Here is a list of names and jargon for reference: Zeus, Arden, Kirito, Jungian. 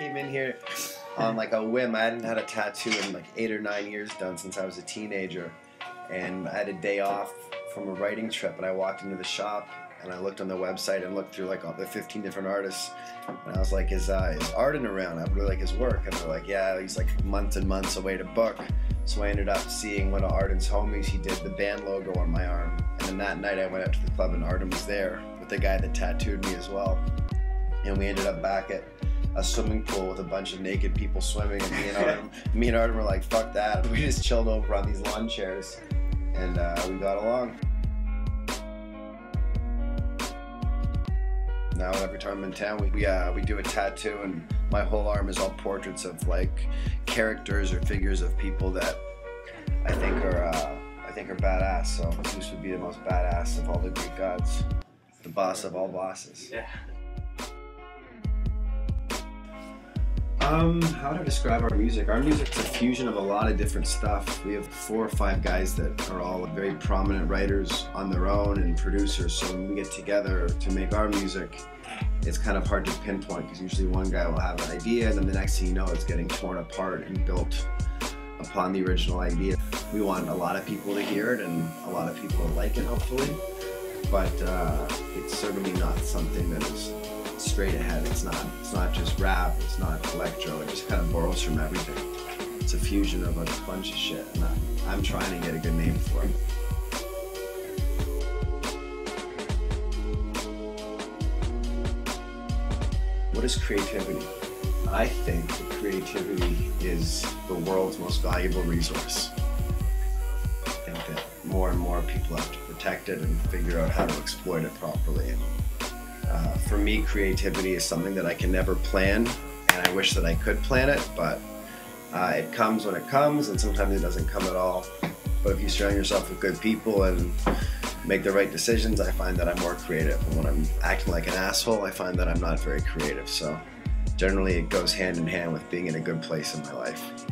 came in here on like a whim. I hadn't had a tattoo in like 8 or 9 years done since I was a teenager. And I had a day off from a writing trip, and I walked into the shop and I looked on the website and looked through like all the 15 different artists, and I was like, is Arden around? I really like his work. And they're like, yeah, he's like months and months away to book. So I ended up seeing one of Arden's homies. He did the band logo on my arm. And then that night I went out to the club and Arden was there with the guy that tattooed me as well. And we ended up back at a swimming pool with a bunch of naked people swimming, and me and Arden were like, fuck that. And we just chilled over on these lawn chairs, and we got along. Now every time I'm in town, we do a tattoo, and my whole arm is all portraits of like characters or figures of people that I think are badass. So Zeus would be the most badass of all the Greek gods, the boss of all bosses. Yeah. How to describe our music? Our music's a fusion of a lot of different stuff. We have 4 or 5 guys that are all very prominent writers on their own and producers, so when we get together to make our music, it's kind of hard to pinpoint, because usually one guy will have an idea, and then the next thing you know, it's getting torn apart and built upon the original idea. We want a lot of people to hear it, and a lot of people to like it, hopefully, but it's certainly not something that is straight ahead. It's not just rap, it's not electro, it just kind of borrows from everything. It's a fusion of a bunch of shit, and I'm trying to get a good name for it. What is creativity? I think that creativity is the world's most valuable resource. I think that more and more people have to protect it and figure out how to exploit it properly. For me, creativity is something that I can never plan, and I wish that I could plan it, but it comes when it comes, and sometimes it doesn't come at all. But if you surround yourself with good people and make the right decisions, I find that I'm more creative. And when I'm acting like an asshole, I find that I'm not very creative. So generally it goes hand in hand with being in a good place in my life.